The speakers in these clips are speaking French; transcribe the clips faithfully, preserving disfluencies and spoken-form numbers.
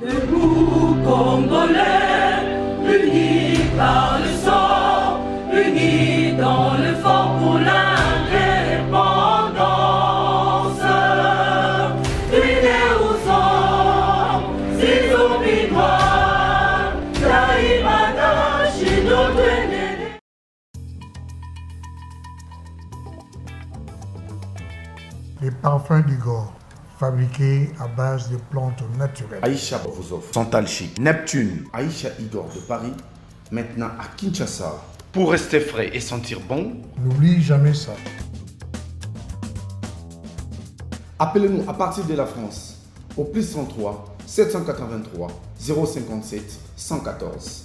Debout Congolais, unis par le sang, unis dans le fort pour l'indépendance. Unis aux hommes, si nous binois, Taïmada, chez nous tenez. Les parfums du gore. Fabriqué à base de plantes naturelles. Aïcha Bovozov, Santal Chic, Neptune, Aïcha Igor de Paris, maintenant à Kinshasa. Pour rester frais et sentir bon, n'oublie jamais ça. Appelez-nous à partir de la France au plus trente-trois, sept cent quatre-vingt-trois, zéro cinquante-sept, cent quatorze.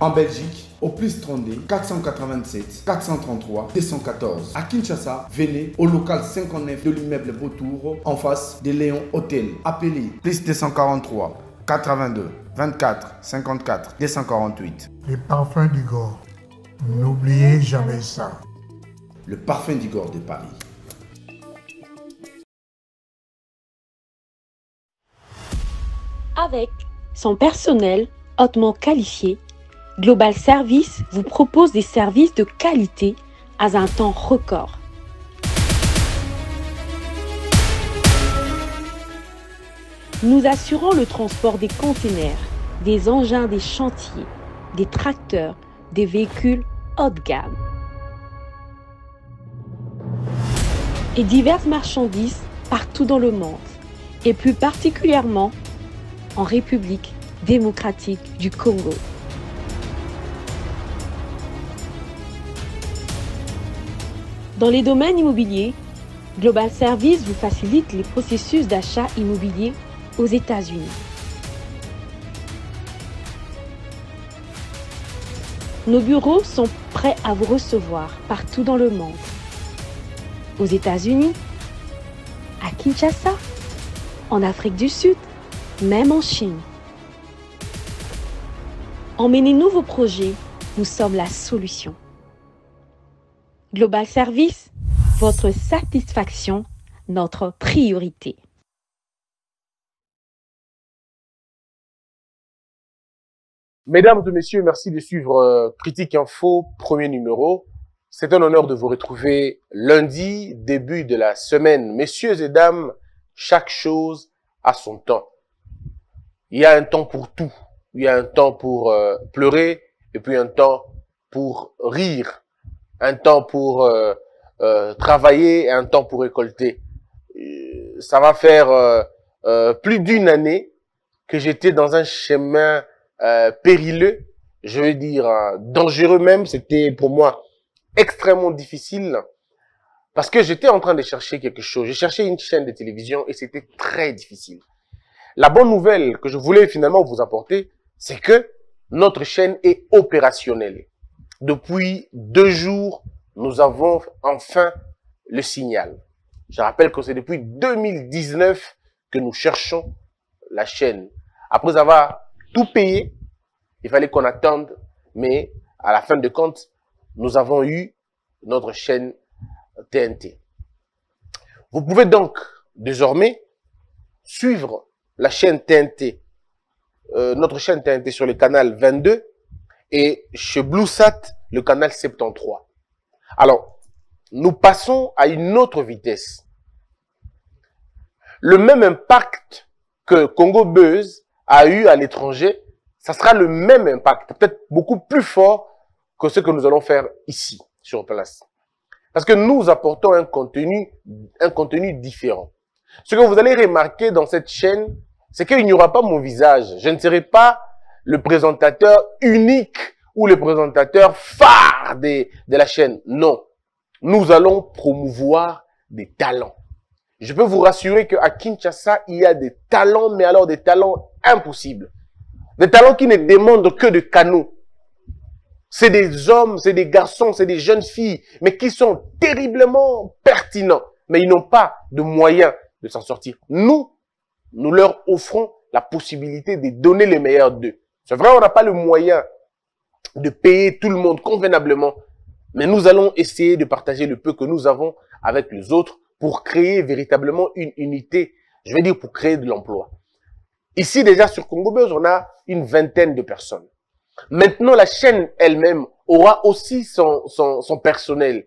En Belgique, au plus trente-deux, quatre cent quatre-vingt-sept, quatre cent trente-trois, deux cent quatorze. À Kinshasa, venez au local cinquante-neuf de l'immeuble Beautour, en face de Léon Hôtel. Appelez plus deux cent quarante-trois, quatre-vingt-deux, vingt-quatre, cinquante-quatre, deux cent quarante-huit. Les parfums d'Igor. N'oubliez jamais ça. Le parfum d'Igor de Paris. Avec son personnel hautement qualifié, Global Service vous propose des services de qualité à un temps record. Nous assurons le transport des containers, des engins des chantiers, des tracteurs, des véhicules haut de gamme et diverses marchandises partout dans le monde et plus particulièrement en République démocratique du Congo. Dans les domaines immobiliers, Global Service vous facilite les processus d'achat immobilier aux États-Unis. Nos bureaux sont prêts à vous recevoir partout dans le monde. Aux États-Unis, à Kinshasa, en Afrique du Sud, même en Chine. Emmenez-nous vos projets, nous sommes la solution. Global Service, votre satisfaction, notre priorité. Mesdames et messieurs, merci de suivre Critique Info, premier numéro. C'est un honneur de vous retrouver lundi, début de la semaine. Messieurs et dames, chaque chose a son temps. Il y a un temps pour tout. Il y a un temps pour euh, pleurer et puis un temps pour rire. Un temps pour euh, euh, travailler et un temps pour récolter. Euh, ça va faire euh, euh, plus d'une année que j'étais dans un chemin euh, périlleux, je veux dire euh, dangereux même. C'était pour moi extrêmement difficile parce que j'étais en train de chercher quelque chose. Je cherchais une chaîne de télévision et c'était très difficile. La bonne nouvelle que je voulais finalement vous apporter, c'est que notre chaîne est opérationnelle. Depuis deux jours, nous avons enfin le signal. Je rappelle que c'est depuis deux mille dix-neuf que nous cherchons la chaîne. Après avoir tout payé, il fallait qu'on attende, mais à la fin de compte, nous avons eu notre chaîne T N T. Vous pouvez donc désormais suivre la chaîne T N T, euh, notre chaîne T N T sur le canal vingt-deux, et chez BleuSat, le canal soixante-treize. Alors, nous passons à une autre vitesse. Le même impact que Congo Buzz a eu à l'étranger, ça sera le même impact, peut-être beaucoup plus fort que ce que nous allons faire ici, sur place. Parce que nous apportons un contenu, un contenu différent. Ce que vous allez remarquer dans cette chaîne, c'est qu'il n'y aura pas mon visage. Je ne serai pas le présentateur unique ou le présentateur phare de, de la chaîne. Non, nous allons promouvoir des talents. Je peux vous rassurer qu'à Kinshasa, il y a des talents, mais alors des talents impossibles. Des talents qui ne demandent que de canaux. C'est des hommes, c'est des garçons, c'est des jeunes filles, mais qui sont terriblement pertinents. Mais ils n'ont pas de moyens de s'en sortir. Nous, nous leur offrons la possibilité de donner les meilleurs d'eux. C'est vrai, on n'a pas le moyen de payer tout le monde convenablement, mais nous allons essayer de partager le peu que nous avons avec les autres pour créer véritablement une unité, je veux dire pour créer de l'emploi. Ici, déjà, sur Congo Buzz, on a une vingtaine de personnes. Maintenant, la chaîne elle-même aura aussi son, son, son personnel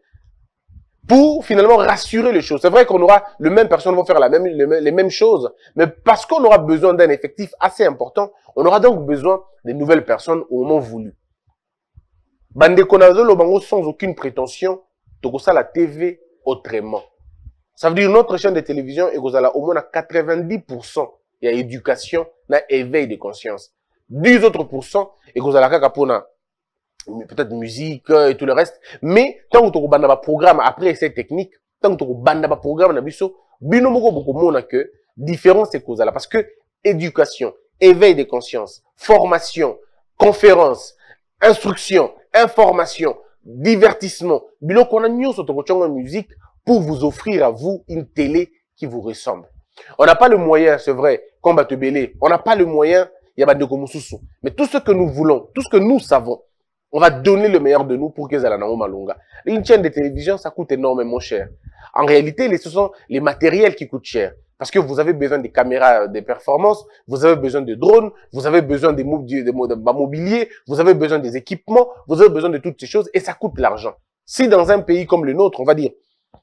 pour finalement rassurer les choses. C'est vrai qu'on aura le même personnel, vont faire la même, les mêmes choses, mais parce qu'on aura besoin d'un effectif assez important, on aura donc besoin de nouvelles personnes au moment voulu. Bandekonazo Lobango sans aucune prétention, Togosa la T V autrement. Ça veut dire notre chaîne de télévision et Gozala au moins à quatre-vingt-dix pour cent et à éducation, na éveil de conscience. dix autres pourcents et Gozala kakapona peut-être musique et tout le reste, mais tant que tu as un programme après ces techniques, tant que tu as un programme na biso, binomoko beaucoup mona que différence c'est Gozala parce que éducation, éveil de conscience, formation, conférence, instruction, information, divertissement, biloko na news autochongo musique pour vous offrir à vous une télé qui vous ressemble. On n'a pas le moyen, c'est vrai, combat te belé, on n'a pas le moyen, il y a pas de komususu. Mais tout ce que nous voulons, tout ce que nous savons, on va donner le meilleur de nous pour que Zalanao Malonga. Une chaîne de télévision, ça coûte énormément cher. En réalité, ce sont les matériels qui coûtent cher. Parce que vous avez besoin des caméras de performance, vous avez besoin de drones, vous avez besoin des mobiliers, vous avez besoin des équipements, vous avez besoin de toutes ces choses et ça coûte l'argent. Si dans un pays comme le nôtre, on va dire,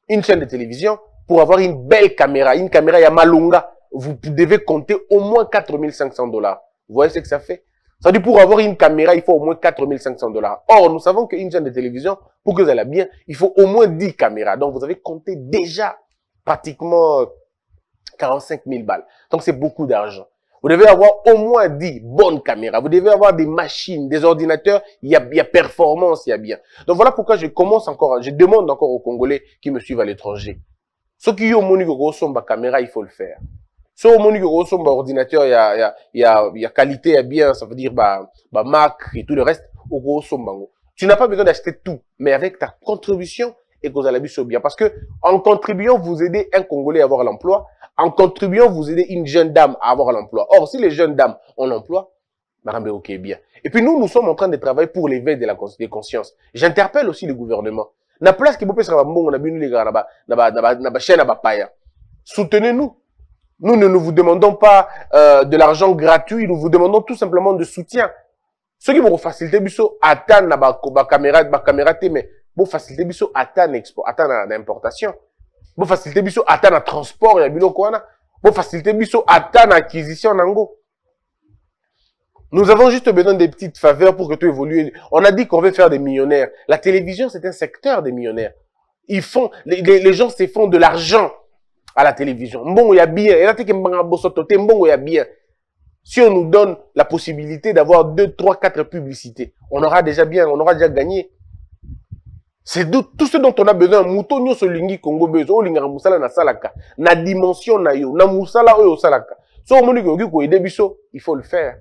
une chaîne de télévision, pour avoir une belle caméra, une caméra Yamalonga, vous devez compter au moins quatre mille cinq cents dollars. Vous voyez ce que ça fait? Ça veut dire pour avoir une caméra, il faut au moins quatre mille cinq cents dollars. Or, nous savons qu'une chaîne de télévision, pour que vous allez bien, il faut au moins dix caméras. Donc, vous avez compté déjà pratiquement quarante-cinq mille balles. Donc, c'est beaucoup d'argent. Vous devez avoir au moins dix bonnes caméras. Vous devez avoir des machines, des ordinateurs. Il y a, il y a performance, il y a bien. Donc, voilà pourquoi je commence encore, je demande encore aux Congolais qui me suivent à l'étranger. Ce qui ont mon caméra, il faut le faire. Si au monde qui ordinateur, il y a, il y a, il y a, il y a qualité, il y a bien, ça veut dire, bah, bah, marque et tout le reste, au gros sombango. Tu n'as pas besoin d'acheter tout, mais avec ta contribution, et que vous allez bien. Parce que, en contribuant, vous aidez un Congolais à avoir l'emploi. En contribuant, vous aidez une jeune dame à avoir l'emploi. Or, si les jeunes dames ont l'emploi, bah, ok, bien. Et puis, nous, nous sommes en train de travailler pour l'éveil de la conscience. J'interpelle aussi le gouvernement. La place qui peut se faire, on a bien les gars, là-bas, là-bas, là-bas, là-bas, chaîne à Bapaya. Soutenez-nous. Nous ne nous vous demandons pas euh, de l'argent gratuit, nous vous demandons tout simplement de soutien. Ceux qui vont faciliter biso atteindre la caméra, la caméra mais pour faciliter biso atteindre l'export, atteindre l'importation, pour faciliter biso atteindre le transport, il y a bilo quoi pour faciliter biso atteindre l'acquisition nango. Nous avons juste besoin des petites faveurs pour que tout évolue. On a dit qu'on veut faire des millionnaires. La télévision, c'est un secteur des millionnaires. Ils font, les, les, les gens se font de l'argent à la télévision. Mbongo ya bien. Et là, t'es que Mbongo sototé, Mbongo ya bien. Si on nous donne la possibilité d'avoir deux, trois, quatre publicités, on aura déjà bien, on aura déjà gagné. C'est tout ce dont on a besoin. Moutonio solingi Congo bezo, linga musala na salaka, na dimension na yo, na musala oyo salaka. So moni gogi ko aider biso, il faut le faire.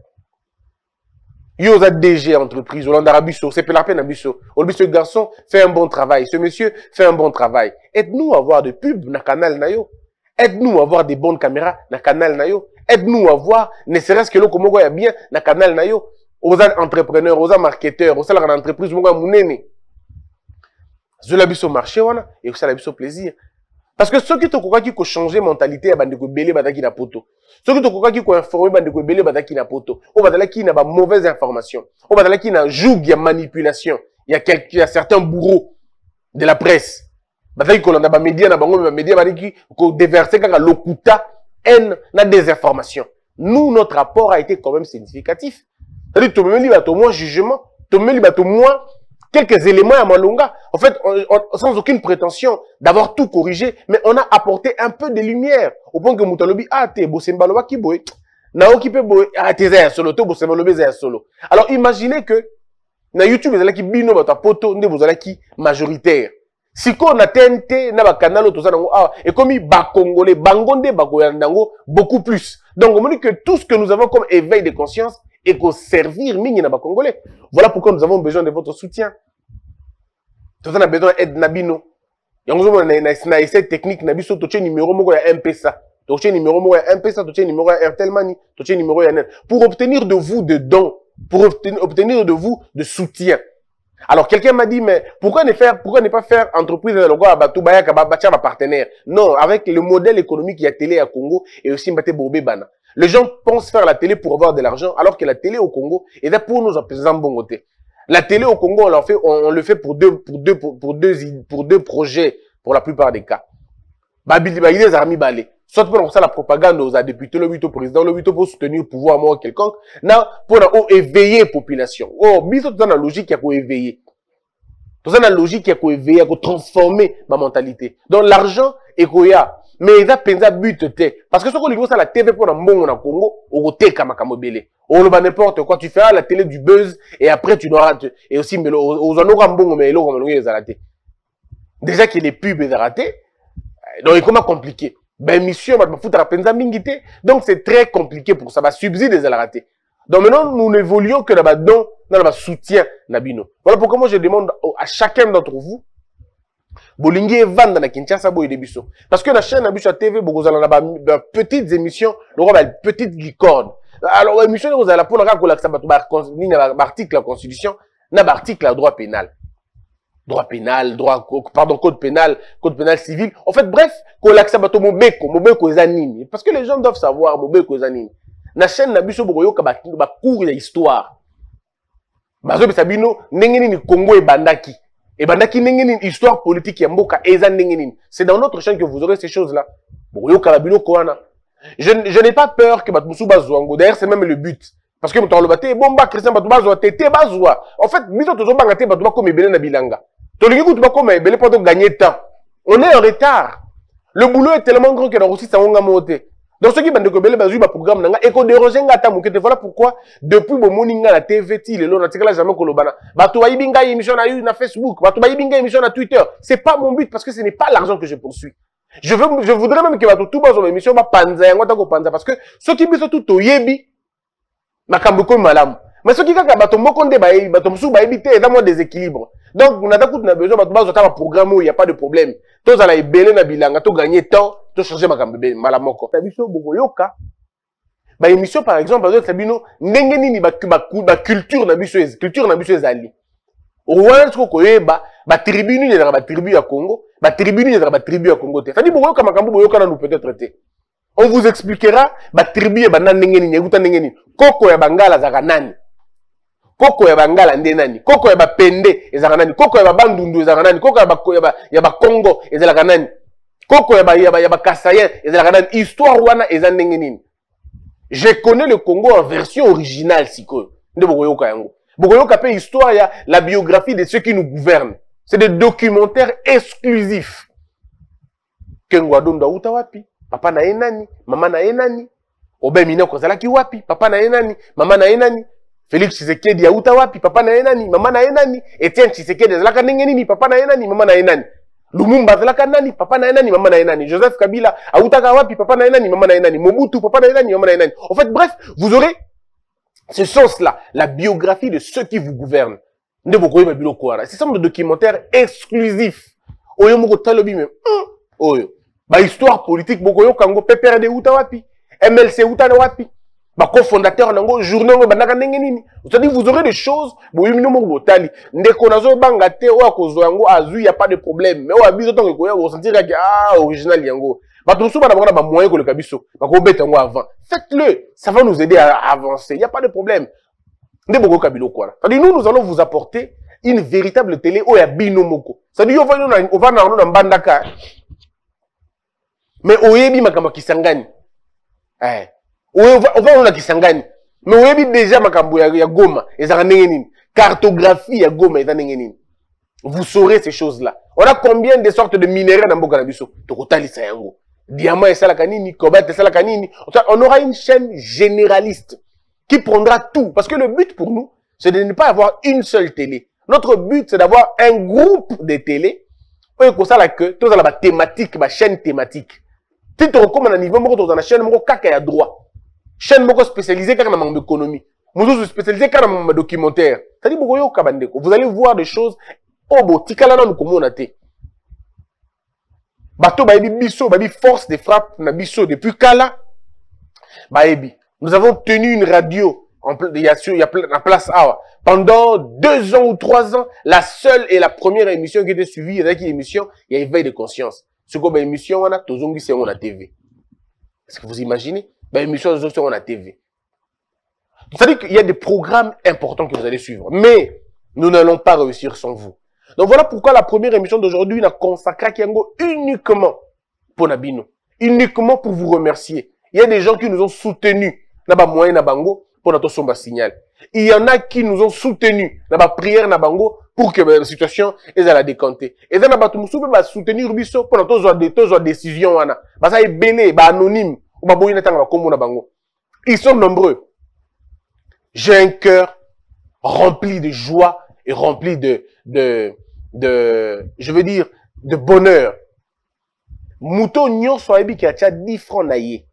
Yo za D G entreprise, Hollande Arabiso, c'est pas la peine Arabiso. Olbi ce garçon fait un bon travail, ce monsieur fait un bon travail. Aide-nous à avoir des pubs na canal na yo. Aide-nous à avoir des bonnes caméras dans le canal Nayo. Aide-nous à voir, ne serait-ce que le Congo est bien dans le canal Nayo. Aux entrepreneurs, aux marketeurs, aux salariés d'entreprise, aux gens qui ont marché, et aux salariés ont plaisir. Parce que ceux qui ont changé la mentalité, ils ont belé bataki na poto. Ceux qui ont informé, ils ont belé bataki na poto. Ils ont des mauvaises informations. Ils ont des jougs, il y a manipulation. Il y a certains bourreaux de la presse. Bataille qu'on a médias, on a médias, on a déversé l'okuta, haine, la désinformation. Nous, notre rapport a été quand même significatif. C'est-à-dire, tout le monde a moins jugement, tout le monde a moins quelques éléments à Malonga. En fait, on, on, sans aucune prétention d'avoir tout corrigé, mais on a apporté un peu de lumière. Au point que Moutalobi a été bossé Mbaloba qui boé, Nao qui peut boé, a été zé solo, tout bossé Mbaloba zé solo. Alors, imaginez que, na YouTube, vous allez qui bino, vous allez qui majoritaire. Si on a T N T, on a canal, et comme il y a Congolais, Bangonde, Bagoyandango, beaucoup plus. Donc, on dit que tout ce que nous avons comme éveil de conscience est qu'on servir Mini Naba Congolais. Voilà pourquoi nous avons besoin de votre soutien. Tout ça, on a besoin d'aide Nabino. Il y a un essai technique, Nabiso, tu as un numéro, il y a un M P S A. Tu as un numéro, il y a un M P S A, tu as un numéro, il y a un Telmani, tu as un numéro, il y a un N. Pour obtenir de vous de dons, pour obtenir de vous de soutien. Alors, quelqu'un m'a dit, mais pourquoi ne, faire, pourquoi ne pas faire entreprise de logo à Batoubaïa, à Bacha, à partenaire? Non, avec le modèle économique, il y a télé à Congo et aussi Mbate Bobé Bana. Les gens pensent faire la télé pour avoir de l'argent, alors que la télé au Congo est là pour nous en bon côté. La télé au Congo, on, leur fait, on, on le fait pour deux, pour, deux, pour, pour, deux, pour deux projets, pour la plupart des cas. Babilibalides armi balé. Soit pour ça la propagande aux députés, le huit au président, le huit pour soutenir le pouvoir mort quelconque, non, pour éveiller la population. Oh, mais tout ça dans la logique qu'il y a pour éveiller. Tout ça dans la logique qu'il y a pour éveiller, pour transformer ma mentalité. Donc l'argent est quoi? Mais il y a un but. Parce que ce qu'on a la T V pour le monde au Congo, on a un on a n'importe quoi. Tu fais la télé du buzz et après tu dois. Et aussi, mais on a un bon, mais on a un bon. Déjà qu'il y a des pubs et ratés, donc c'est compliqué. Ben, monsieur, on va foutre la penza mingité. Donc c'est très compliqué pour ça. Va subsider et ratés. Donc maintenant, nous n'évoluons que dans le soutien. Voilà pourquoi moi je demande à chacun d'entre vous. Bolingi et Van dans la Kinshasa, boy des bisous. Parce que la chaîne Abusha T V, beaucoup allons là-bas, petites émissions, le roi, petites licornes. Alors, émission, vous allez la pour la ça article la Constitution, n'a article la droit pénal. Droit pénal, droit, pardon, code pénal, code pénal civil. En fait, bref, Kolaxa Bato Mobeko, Mobeko Zanini. Parce que les gens doivent savoir Mobeko Zanini. La chaîne Abusha Bogoyo, Kabakouba court l'histoire. Bazo Sabino, Nengeni Congo et Bandaki. Et bien, une histoire politique qui est c'est dans notre chaîne que vous aurez ces choses-là. Je n'ai pas peur que Batmoussou Bazouango. D'ailleurs, c'est même le but. Parce que nous avons dit, bon, Christian Batoubazoua, t'es Bazoua. En fait, nous avons toujours dit que comme Ebele Nabilanga. Tout le monde a dit que nous gagner temps. On est en retard. Le boulot est tellement grand que nous avons aussi ça. Donc, ceux qui ont dit que Ebele Bazoua, programme Nanga, et qu'on déroge un temps. Voilà pourquoi, depuis le morning à la T V, il est là, on a dit que là, jamais Kolobana. Batouba Ibinga, émission à une à Facebook, Batouba Ibinga, émission à Twitter. C'est pas mon but parce que ce n'est pas l'argent que je poursuis. Je veux, je voudrais même que Batouba, son émission, va panza, et on va panza. Parce que ceux qui sont tout au Yebi, ma kamboko malam. Mais ceux qui ont Batombo Konde, Batomsou, Baibité, et d'amour déséquilibre. Donc, on a besoin de Batouba, on a un programme où il n'y a pas de problème. Tous à la Ibele, Nabilanga, tout gagner temps. Tout changer ma caméra, malamoko. Tabiso Bogoyoka. Bah émission par exemple, par exemple, Sabino, n'engeni ni ba culture nabiso, culture nabiso ezali. Ouan ce qu'on est, bah bah tribune ni ba tribu à Congo, bah tribune ni ba tribu à Congo. Ça dit Bogoyoka makambo Bogoyoka na nous peut-être traiter. On vous expliquera bah tribu bah nan n'engeni ni guta n'engeni. Koko ya bangala zaganani. Koko ya bangala ndenani. Koko ya ba pende ezaganani. Koko ya ba bandundu ezaganani. Koko ya ba ya ba Congo ezaganani. Koko yaba yaba yaba kasayen, histoire wana ezandengenini. Je connais le Congo en version originale siko. Nde bokoyoka yango. Bokoyoka pe histoire ya la biographie de ceux qui nous gouvernent. C'est des documentaires exclusifs. Kengwa donda uta wapi? Papa na enani, mama na enani. Obe mina kozala ki wapi? Papa na enani, mama na enani. Félix Tshisekedi ya uta wapi? Papa na enani, mama na enani. Etienne Tshisekedi zalaka ndengenini, papa na enani, mama na enani. Lumumba zalaka nani, papa na enani, maman na enani. Joseph Kabila, Aoutaka wapi, papa na enani, maman na enani. Mobutu, papa na enani, maman na enani. En fait, bref, vous aurez ce sens-là, la biographie de ceux qui vous gouvernent. Nde bokoye babilo koara. C'est un documentaire exclusif. Oyo moko talobi même. Oyo. Ba histoire politique bokoyo kango P P R D uta wapi, M L C uta na wapi. Ba cofondateur nango journal ngo banaka ndenge nini. C'est-à-dire vous aurez des choses boyimi no moko botali ndeko nazo banga te o akozwa yango azu y a pas de problème mais o abiso tongo koya o sentira que ah original yango. Ba tonso bana bana ba moyen ko le kabiso ba ko beta ngo avant. Faites-le, ça va nous aider à avancer, il y a pas de problème. Ndeboko kabilo quoi. C'est-à-dire nous nous allons vous apporter une véritable télé o ya bino moko. C'est-à-dire on va nous on va nous na bandaka. Mais oyebi makamba kisangani. Eh on va on a qui s'engage. Mais on a déjà makambo ya Goma et ça n'engeni. Cartographie ya Goma et ça n'engeni. Vous saurez ces choses-là. On a combien de sortes de minéraux dans Boka na biso? Tokotali sa yango. Diamant et sala kanini, cobalt et sala kanini. On aura une chaîne généraliste qui prendra tout parce que le but pour nous, c'est de ne pas avoir une seule télé. Notre but c'est d'avoir un groupe de télé. Et comme ça là que tout ça la thématique, ma chaîne thématique. Tu te recommandes à un niveau moko dans la chaîne moko kaka ya droit. Chaîne beaucoup spécialisée car dans l'économie. Nous spécialisés car dans le documentaire. C'est-à-dire que vous allez voir des choses. Oh, bon, tikalana nous comment on a été. Bato baebi biso, baebi force de frappe na biso depuis Kala. Baebi, nous avons tenu une radio en place A pendant deux ans ou trois ans. La seule et la première émission qui était suivie, il y a une émission, il y a éveil de conscience. Ce qu'on a émission, on a Tozongi, c'est on a T V. Est-ce que vous imaginez? ben, émission sur la T V. C'est-à-dire qu'il y a des programmes importants que vous allez suivre. Mais nous n'allons pas réussir sans vous. Donc voilà pourquoi la première émission d'aujourd'hui n'a consacré à Kiango uniquement pour Nabino. Uniquement pour vous remercier. Il y a des gens qui nous ont soutenus. Naba moyen Nabango pour notre sombre signal. Il y en a qui nous ont soutenus. Naba prière Nabango pour que la situation est à la décanter. Et ça, Naba Tumusoupe va soutenir Rubisso pour notre décision. Ça est belé, anonyme. Ils sont nombreux. J'ai un cœur rempli de joie et rempli de, de, de, je veux dire, de bonheur. Mouton nyon soyebi ki atia dix francs na ye.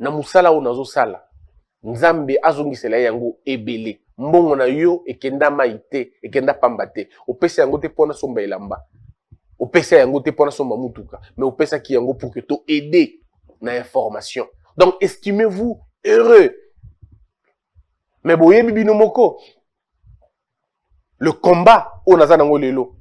Na musala ou nazo sala. Nzambe azongi sela yango ebele. Mbongo na yo ekenda maite, ekenda pambate. Opesa yango te pona somba elamba. Opesa yango te pona somba mutuka. Mais opesa ki yango pour que to aide na information. Donc estimez-vous heureux. Mais boye bibino moko. Le combat au naza nango lelo.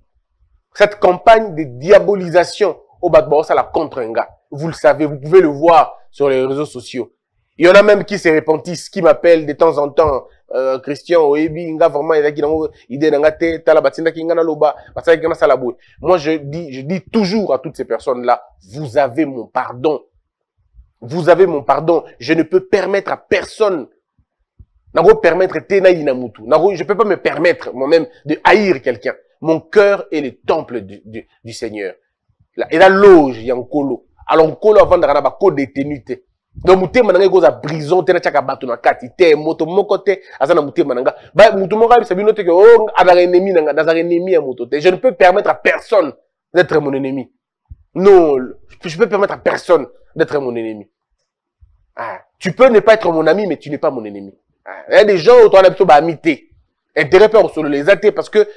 Cette campagne de diabolisation au Badbao, ça la contre un gars. Vous le savez, vous pouvez le voir sur les réseaux sociaux. Il y en a même qui se repentissent, qui m'appellent de temps en temps, euh, Christian, Oebi, Inga, vraiment, il y a qui ont des idées, moi, je dis, je dis toujours à toutes ces personnes-là, vous avez mon pardon. Vous avez mon pardon. Je ne peux permettre à personne, permettre je ne peux pas me permettre moi-même de haïr quelqu'un. Mon cœur est le temple du, du, du Seigneur. Et la loge, il y a un colo. Alors, un colo avant d'avoir un code détenu. Donc, mouté mananga cause à prison, t'es là, t'as qu'à battre dans la carte, t'es moto, mon côté, à ça, mouté mananga. Bah, mouté mananga, c'est bien noté que, oh, à un ennemi, dans un ennemi, à moto. Je ne peux permettre à personne d'être mon ennemi. Non, je peux permettre à personne d'être mon ennemi. Ah, tu peux ne pas être mon ami, mais tu n'es pas mon ennemi. Ah, il y a des gens autour de la amitié. Intérêt pour les athées parce que,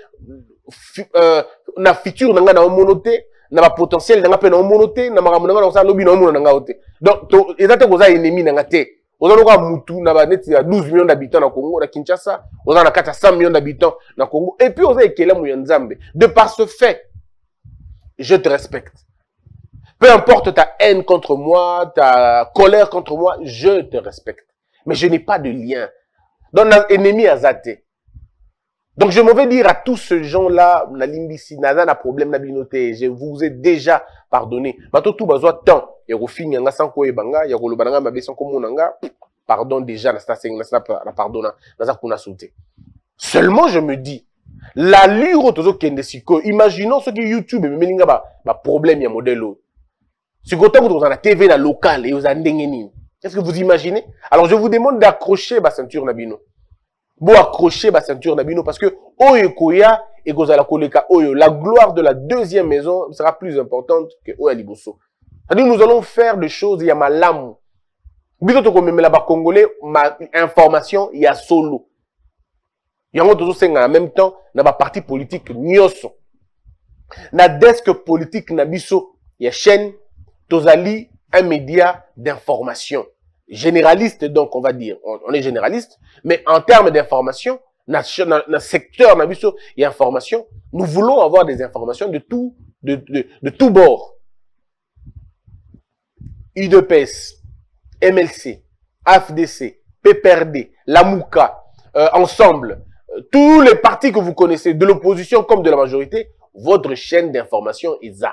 euh, na future, nanga, na monoté, n'a pas potentiel n'a pas non monoté n'a pas monanga n'a pas lobby non monanga n'a oté donc les attaques aux ennemis n'a gâté aux endroits mutu n'a pas net il y a douze millions d'habitants au Congo la Kinshasa aux endroits quatre à cent millions d'habitants au Congo et puis aux endroits qui est là Mouyanzambe de par ce fait je te respecte peu importe ta haine contre moi ta colère contre moi je te respecte mais je n'ai pas de lien donc l'ennemi a zaté. Donc, je m'en vais dire à tous ces gens-là, na limbisi, naza na problème na binoté, je vous ai déjà pardonné. Bato tout bazo tant, et refine yanga sanko ebanga, ya kolo bananga mabe sanko monanga, pardon déjà na stasing na snap na pardona, naza kuna sauté. Seulement je me dis, l'allure tozo kende siko, imaginons ce que YouTube me meninga ba ba problème ya modelo. Si goto vous dans la T V la locale et vous andengeni. Qu'est-ce que vous imaginez? Alors je vous demande d'accrocher ma ceinture na bino. Bon accrocher ma ceinture d'Abino parce que Oyekoya et Gozala Koleka Oyo, la gloire de la deuxième maison sera plus importante que Oya Liboso. C'est-à-dire nous allons faire des choses, il y a ma lame. Bientôt qu'on met là-bas congolais, ma information, il y a solo. Il y a un autre chose, en même temps, dans ma parti politique, Nyoso. Na desk politique, Nabiso, il y a chaîne, Tozali, un média d'information. Généraliste, donc, on va dire, on est généraliste, mais en termes d'information, dans le secteur, dans il y a information, nous voulons avoir des informations de tout, de, de, de tout bord. U D P S, M L C, A F D C, P P R D, la MUCA, euh, ensemble, euh, tous les partis que vous connaissez, de l'opposition comme de la majorité, votre chaîne d'information est ça.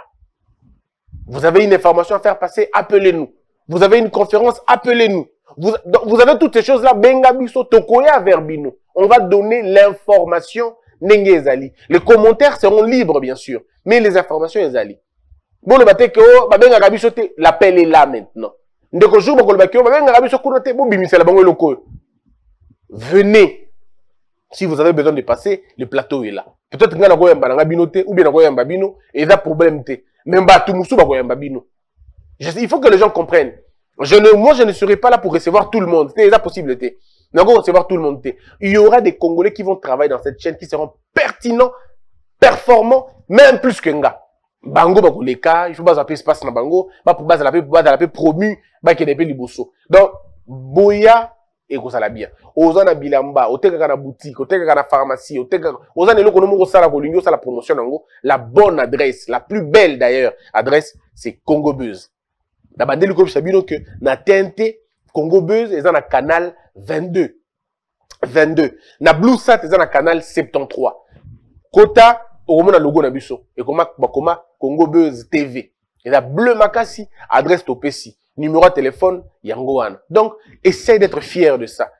Vous avez une information à faire passer, appelez-nous. Vous avez une conférence, appelez-nous. Vous, vous avez toutes ces choses-là. Bengabiso, Tokoya, Verbino. On va donner l'information. Les commentaires seront libres, bien sûr. Mais les informations, ezali. Bon, le bate que, bah, Bengabiso, l'appel est là maintenant. Ndekojou, bah, le bate que, bah, Bengabiso, Kounote, bon, bimisela, bango, loko. Venez. Si vous avez besoin de passer, le plateau est là. Peut-être que, n'a goyamba, n'a binote, ou bien n'a goyamba bino, et ça, problème, te. Même, bah, tout moussou, bah, goyamba bino. Je, il faut que les gens comprennent. Je ne, moi, je ne serai pas là pour recevoir tout le monde. C'est la possibilité. Nous allons recevoir tout le monde. Il y aura des Congolais qui vont travailler dans cette chaîne, qui seront pertinents, performants, même plus qu'un gars. Bango, bango, les cas, il faut pas appeler espace dans Bango, pas pour base à la paix, base à la paix promu, pas qu'il y ait des libosso. Donc, Boya, et qu'on s'en bien. Ozana Bilamba, au Tekana boutique, au Tekana pharmacie, au Tekana, Ozana et le Konomo, ça la Colunio, ça la promotion, la bonne adresse, la plus belle d'ailleurs, adresse, c'est CongoBuzz. D'abord, le groupe Sabino que na T N T Congo Buzz ils ont un canal vingt-deux. Na BleuSat ils ont un canal soixante-treize. Kota au moment logo na biso et comment comment Congo Buzz T V. Il y a bleu makasi adresse topesi numéro de téléphone yango wana. Donc essaye d'être fier de ça.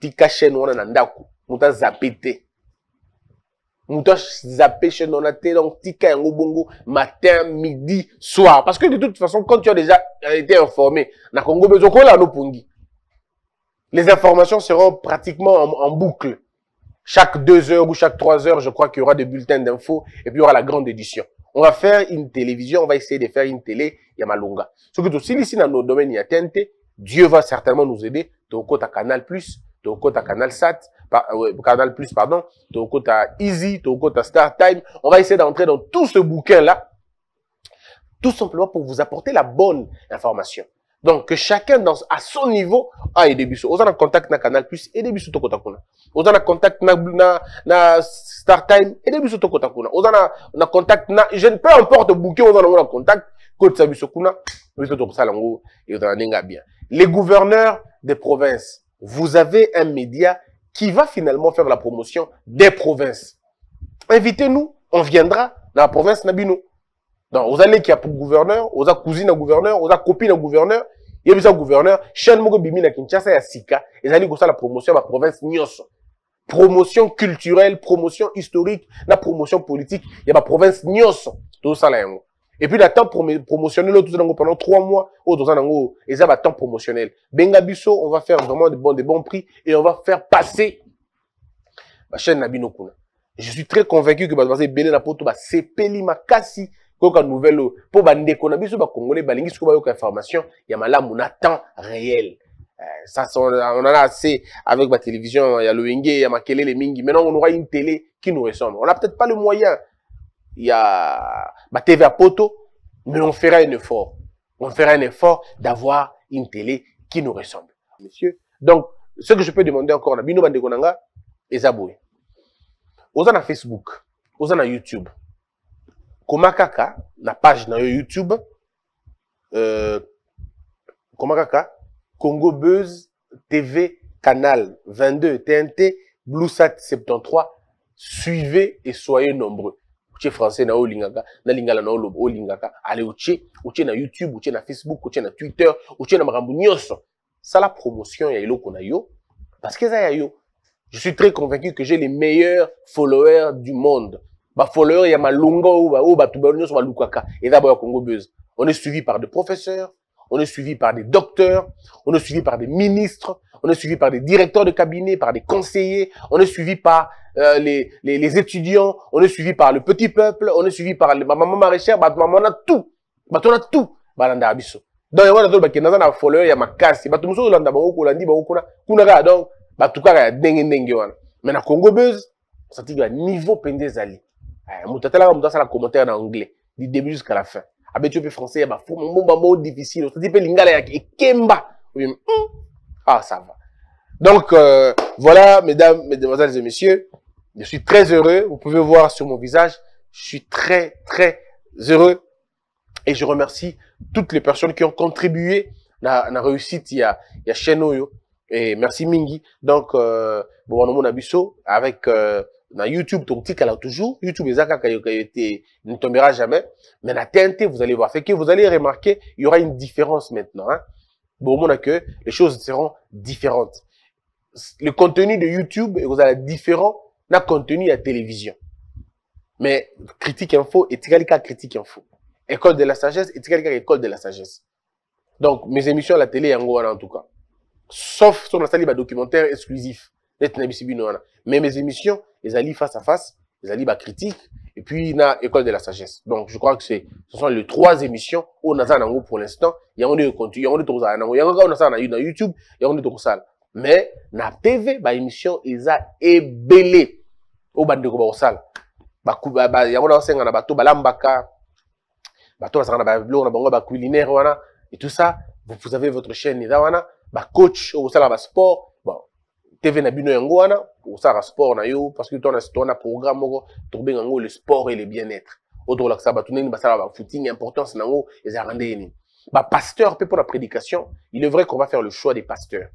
Tika chaîne wana na ndako muta zapete. Muta zapete chaîne wana te donc tika yango bongo matin, midi, soir parce que de toute façon quand tu as déjà été informé na Congo Buzz okola no pongi. Les informations seront pratiquement en, en boucle. Chaque deux heures ou chaque trois heures, je crois qu'il y aura des bulletins d'infos et puis il y aura la grande édition. On va faire une télévision, on va essayer de faire une télé Yamalunga. Ce que tout aussi ici dans nos domaines, il y a T N T, Dieu va certainement nous aider. Ton côté à Canal Plus, ton côté à Canal Sat, Canal Plus, pardon, ton côté à Easy, ton côté à Star Time. On va essayer d'entrer dans tout ce bouquin-là, tout simplement pour vous apporter la bonne information. Donc, que chacun dans, à son niveau, a aidé Bissot. Vous avez un contact dans Canal Plus, aidez Bissot au Kotakuna. Vous avez un contact dans Star Time, aidez Bissot au Kotakuna. Vous avez un contact dans, je ne peux importe bouquet, vous avez un contact, Côte Sabissokuna, Bissot au Salango, et vous en avez bien. Les gouverneurs des provinces, vous avez un média qui va finalement faire la promotion des provinces. Invitez-nous, on viendra dans la province Nabino. Donc, vous allez qui a pour gouverneur, vous avez cousine à gouverneur, vous avez copine à gouverneur, il y a besoin de gouverneur, chaîne Mogo Bimina Kinshasa et à Sika, ils allaient comme ça la promotion de la province Nyoso. Promotion culturelle, promotion historique, la promotion politique, il y a la province Nyoso. Tout ça là, et puis, il y a temps promotionnel, tout ça pendant trois mois, tout ça il y a temps promotionnel. Bengabiso, on va faire vraiment des bons, des bons prix et on va faire passer la chaîne Nabino Kuna. Je suis très convaincu que, bah, c'est Bélé Napoto, bah, c'est Peli Makassi. Koka nouvelle pour bande ko na biso ba congolais balingi siko ba yoka information ya malamu na temps réel. Ça on en a assez avec ma télévision ya loenge ya makelele mingi. Maintenant on aura une télé qui nous ressemble. On n'a peut-être pas le moyen ya ba T V à poto mais on fera un effort. On fera un effort d'avoir une télé qui nous ressemble. Monsieur, donc ce que je peux demander encore na bino bande ko nanga ezaboué. Ozana Facebook, ozana YouTube. Comment kaka la page dans YouTube euh, comment kaka Congo Buzz T V Canal vingt-deux T N T BleuSat soixante-treize suivez et soyez nombreux. Uche français na olingaka na lingala na olingaka allez uche uche na YouTube uche na Facebook uche na Twitter uche na makambo nyonso ça la promotion ya eloko na yo parce que ça ya yo. Je suis très convaincu que j'ai les meilleurs followers du monde. Bah, follower, il y a ma longa ou, bah, ou, bah, tout, bah, on va l'oukaka. Et d'abord, Congo Buzz. On est suivi par des professeurs, on est suivi par des docteurs, on est suivi par des ministres, on est suivi par des directeurs de cabinet, par des conseillers, on est suivi par, euh, les, les, les étudiants, on est suivi par le petit peuple, on est suivi par les, ma maman maraîchère, bah, maman, on a tout. Bah, on a tout. Bah, on a tout. Donc, il y a des gens qui ont follower, il y a ma casse. Bah, tout le monde, on a dit, bah, on a, donc, bah, tout le monde, il y a des dingue, dingue. Mais, dans Congo Buzz, ça dit, il y a un niveau pendezali. Moutatala va moutatala commentaire en anglais, du début jusqu'à la fin. Abétu peu français, il y a un mot difficile. C'est un peu lingala et kemba. Ah, ça va. Donc, euh, voilà, mesdames, mesdemoiselles et messieurs, je suis très heureux. Vous pouvez voir sur mon visage, je suis très, très heureux. Et je remercie toutes les personnes qui ont contribué à la réussite. Il y a chaîne Oyo. Et merci Mingi. Donc, euh, bon, on a Abisso avec. Euh, Dans YouTube, ton petit canal toujours. YouTube, les acas ne tombera jamais. Mais la T N T, vous allez voir. Fait que vous allez remarquer, il y aura une différence maintenant. Hein? Bon, on a que les choses seront différentes. Le contenu de YouTube, vous allez différent d'un contenu à la télévision. Mais Critique Info est égal à Critique Info. École de la sagesse est égal à École de la sagesse. Donc, mes émissions à la télé, en tout cas. Sauf sur la salle de documentaire exclusif. Mais mes émissions, ils allient face à face, ils allient à critique, et puis il y a l'école de la sagesse. Donc je crois que ce sont les trois émissions où on a pour l'instant, il y a un contenu, il y a un autre il y a un autre YouTube, il y a un autre salle. Mais la T V, l'émission, ils a ébellé au bas de la salle. Il y a un enseigne, il y a un bateau, il y a un bateau, il y a un bateau culinaire, et tout ça, vous avez votre chaîne, il y a un coach, il y a un sport. T V na bino yangoana ou ça sport na yo parce que ton ton na programme moko trouver le sport et le bien-être autour la ça ba tuné ba ça ba footing importance nango ezarande ni bah, pasteur, pour la prédication, il est vrai qu'on va faire le choix des pasteurs.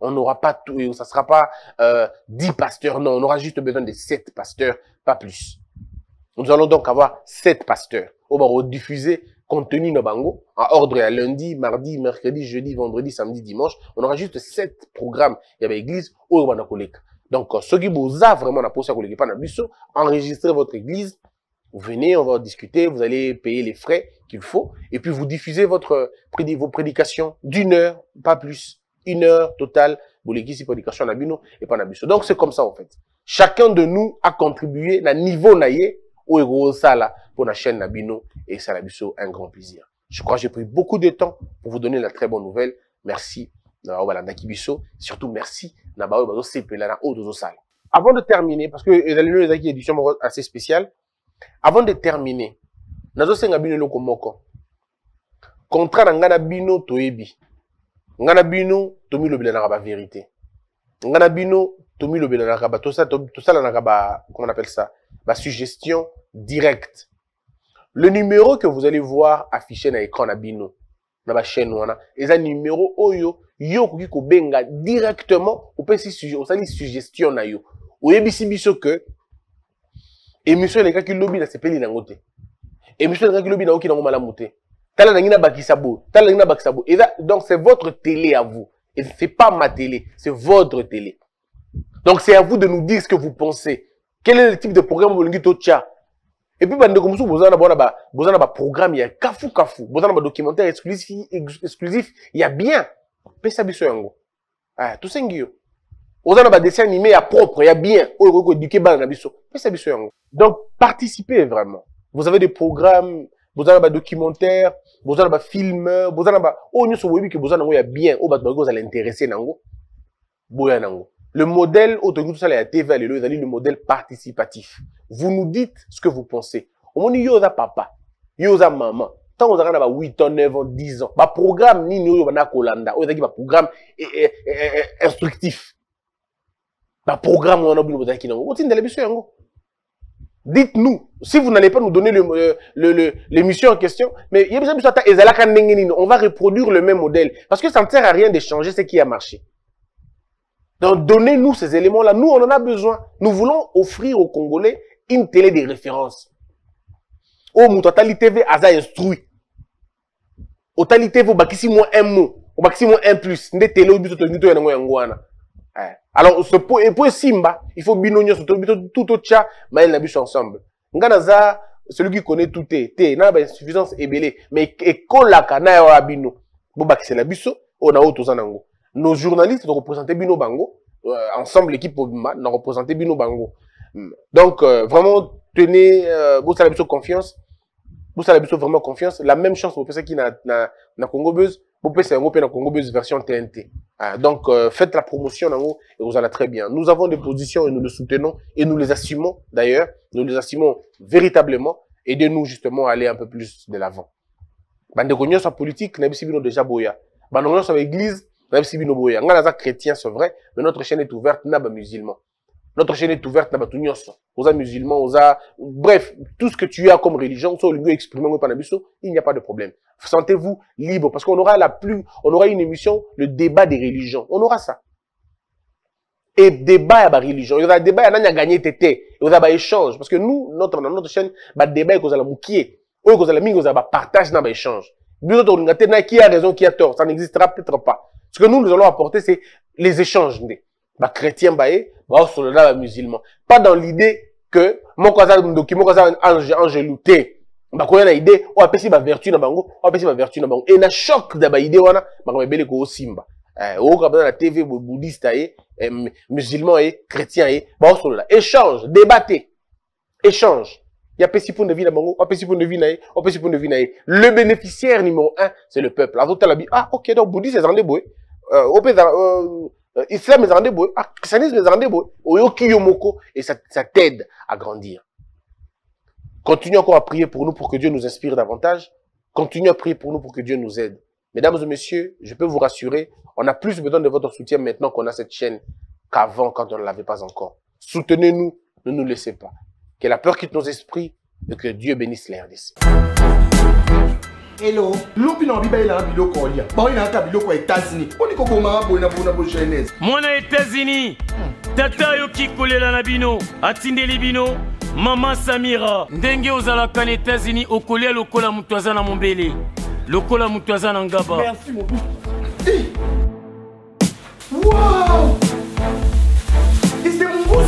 On n'aura pas tout, ça ne sera pas euh, dix pasteurs, non, on aura juste besoin de sept pasteurs, pas plus. Nous allons donc avoir sept pasteurs. On va diffuser contenu Nobango, à ordre à lundi, mardi, mercredi, jeudi, vendredi, samedi, dimanche. On aura juste sept programmes. Il y a l'église, on va donc, ceux qui vous a vraiment la possibilité de collecter, pas d'abus, enregistrez votre église. Vous venez, on va discuter, vous allez payer les frais qu'il faut. Et puis, vous diffusez votre, vos prédications d'une heure, pas plus. Une heure totale, vous l'église, c'est prédication, on et pas d'abus. Donc, c'est comme ça, en fait. Chacun de nous a contribué, à niveau naïe, au héros, ça, là, pour la chaîne Nabino et ça, Labisso, un grand plaisir. Je crois que j'ai pris beaucoup de temps pour vous donner la très bonne nouvelle. Merci, Nakibisso. Surtout, merci, Nabao, Bazo, Sepelana, Odozosal. Avant de terminer, parce que les alumni, les éditions assez spéciales, avant de terminer, Nazo, c'est Nabino Lokomoko. Contrat Nganabino, Toebi. Nganabino, Tomi le Belanaraba, vérité. Nganabino, Tomi le Belanaraba, tout ça, tout ça, l'anaraba, comment on appelle ça? Ma suggestion directe. Le numéro que vous allez voir affiché dans l'écran Nabino, dans ma chaîne, c'est un numéro Oyo, yo ko benga directement, ou peut-être si on s'allie suggestion na yo. Ou yebisi biso que, émission les gars qui lobby na sepeli na ngote. Émission les gars qui lobby na oki na ngomala moute. Tala na ngina bakisabo, tala na ngina bakisabo. Et ça, donc c'est votre télé à vous. Et c'est pas ma télé, c'est votre télé. Donc c'est à vous de nous dire ce que vous pensez. Quel est le type de programme que vous voulez faire? Et puis, vous avez un programme, il y a Kafou Kafou, vous avez un documentaire exclusif, exclusif, il y a bien. Mais ça, c'est un tout ça. Vous avez un dessin animé, il y a propre, il y a bien. Donc, participez vraiment. Vous avez des programmes, vous avez un documentaire, vous avez un film, vous avez un bien, vous allez intéresser. Le modèle autour de ça, la T V, le modèle participatif. Vous nous dites ce que vous pensez. On dit yosa papa, yosa maman. Tant on a huit ans, neuf ans, dix ans. Bah programme ni nous on a Colanda. On a dit bah programme instructif. Bah programme on a oublié de dire non. On tient de la mission yango. Dites-nous si vous n'allez pas nous donner le le l'émission en question. Mais il y a besoin de ça. Ezala kanengeni. On va reproduire le même modèle parce que ça ne sert à rien de changer ce qui a marché. Donc, donnez-nous ces éléments-là. Nous, on en a besoin. Nous voulons offrir aux Congolais une télé de référence. Oh, Moutatali T V, Aza instruit. Au Tali T V, au maximum un mot, au maximum un plus. Des télé, au bito, tout le monde. Alors, ce point, et Simba, il faut binonio, tout au tcha, mais elle a ensemble. Nganaza, celui qui connaît tout est, il n'a pas d'insuffisance et belé. Mais, et Kolaka, n'a pas bino. Boba qui c'est la biso, on a autre zanango. Nos journalistes ont représenté Bino Bango, euh, ensemble l'équipe Obima, nous représenté Bino Bango. Donc, euh, vraiment, tenez, euh, vous avez confiance, vous avez vraiment confiance. La même chance pour ceux qui na na na Congo Buzz, vous pouvez faire un groupe na Congo Buzz version T N T. Ah, donc, euh, faites la promotion nango et vous allez très bien. Nous avons des positions et nous les soutenons et nous les assumons d'ailleurs, nous les assumons véritablement. Aidez-nous justement à aller un peu plus de l'avant. Bande de connaissances en politique, nous avons déjà boya. Bande de connaissances en église. Nous chrétiens, c'est vrai, mais notre chaîne est ouverte, n'a pas musulmans. Notre chaîne est ouverte, n'a pas aux musulmans, aux a... bref, tout ce que tu as comme religion, soit le lieu exprimé, il n'y a pas de problème. Sentez-vous libre, parce qu'on aura la plus, on aura une émission, le débat des religions, on aura ça. Et débat à la religion, il y aura débat, il y a gagné tété, il y a échange, parce que nous, notre, dans notre chaîne, le débat est qu'on a la moukier, ou qu'on a la ming, qu'on a partage, dans l'échange. Nous autres, on a qui a raison, qui a tort, ça n'existera peut-être pas. Ce que nous, nous allons apporter, c'est les échanges. Bah, chrétien, bah, bah, soldat, bah, musulman. Pas dans l'idée que, mon kaza, mon kaza, ange, angelouté. Bah, qu'on a l'idée, on appelle ma vertu, na bango, on appelle ma vertu, na bango. Et na choc, d'abord, idée, on a, bah, on appelle les simba. Eh, on a la T V, bouddhiste, eh, musulman, eh, chrétien, eh, bah, soldat. Échange, débattez. Échange. Il y a pessi pour deviner bango, on pessi pour deviner, on pessi pour deviner. Le bénéficiaire numéro un, c'est le peuple. Alors, tout à l'heure, ah, ok, donc, bouddhiste, c'est un déboué. Euh, au pays, euh, euh, islam est rendez-vous, ah, christianisme est rendez-vous, oyoki yomoko, et ça, ça t'aide à grandir. Continuez encore à prier pour nous, pour que Dieu nous inspire davantage. Continuez à prier pour nous, pour que Dieu nous aide. Mesdames et messieurs, je peux vous rassurer, on a plus besoin de votre soutien maintenant qu'on a cette chaîne qu'avant, quand on ne l'avait pas encore. Soutenez-nous, ne nous laissez pas. Que la peur quitte nos esprits et que Dieu bénisse la R D C. Hello. L'opinion biba il a biloko olia. Ba il a ka biloko États-Unis. Oni ko koma abona bona bo jeunesse. Mona États-Unis. Tata yo ki kolela na bino. Atindeli bino. Maman Samira. Ndenge ozala kan États-Unis okolia lokola mutu azana mombele. Lokola mutu azana ngaba. Merci mon fils. Wow! Iste mon boss.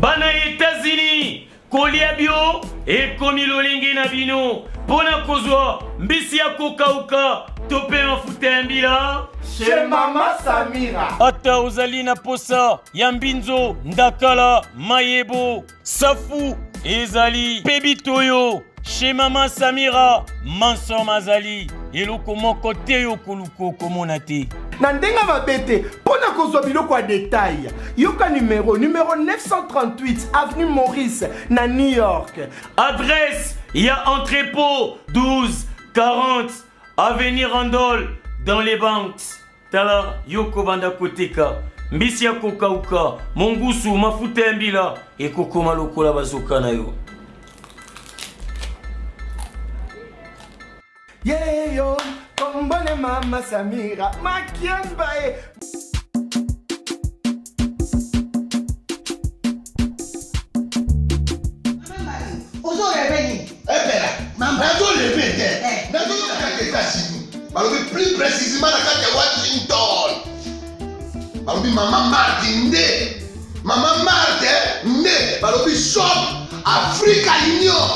Bana États-Unis. Kolia bio et komi lolingi na bino. Bona kozwa mbisi ya kokauka tope na futa mbila chez mama Samira. Ata uzali na posa ya mbinzo ndakala mayebo safu ezali pebitoyo chez mama Samira manso mazali eloko moko te yo kuluko komonate. Nandenga va péter. Pona kozwa biloko a détail. Yoka numéro numéro neuf cent trente-huit avenue Maurice na New York. Adresse il y a entrepôt douze quarante avenue Randol dans les banques. Tala yoko banda koteka. Mbisia kokauka mongusu mafuta mbila ekokoma lokola bazoka na yo. Yeah yo. Bonne maman Samira, ma kienne bae. Oso réveille. Eh ben là, maman. Nato levé tête. Nato la États-Unis. Balobi plus précisément la carte Washington. Balobi maman Martine. Maman Marthe né. Balobi shop Africa Union.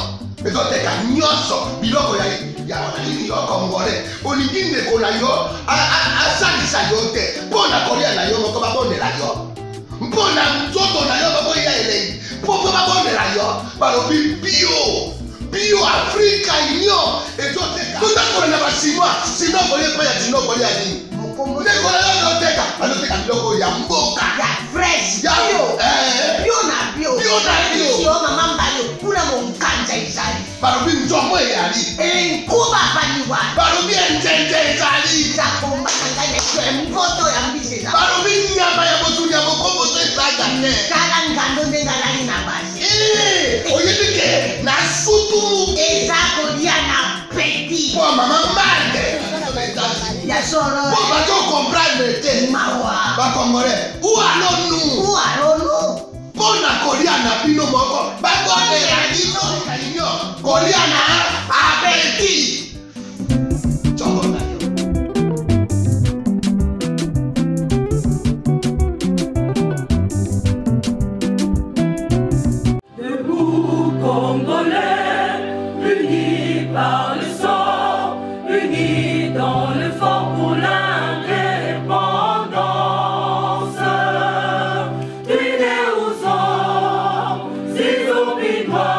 Mais toi t'es cagnonso. Biloko yaye. Ya wanani yo Congolais olidine ko la yo asali sa yo te bona kolia na yo ko ba bonde la yo bona nzoto na yo ba ko ya ele po ko ba bonde la yo ba lo bio bio Africa Union et toi te ko ta na ba sino sino ko le pa ya sino ko le ani mo le ko la yo te ka ba lo te ka biloko ya mboka ya fresh ya yo eh bio na bio bio na bio yo mama ba yo kula mo nkanja izali Barobi njomo yali. Eh kuba baliwa. Barobi njenje yali. Takomba kanga yeshe mpoto ya mbisela. Barobi nyama ya botu ya bokombo to itaga ne. Kala ngando ndenga nani na basi. Eh oyedike na sutu. Ezako dia na petit. Kwa mama mande. Ya solo. Kwa bato comprendre te. Mawa. Ba Congolais. Ou alors nous. Ou alors nous. Bona kolia na bino moko. Ba bonde ya dino. Coriana Aberti. Debout Congolais, unis par le sang, unis dans le fort pour l'indépendance. Unis aux hommes, s'ils ont mis droit.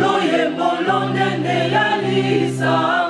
Loye mbolo nene ya lisa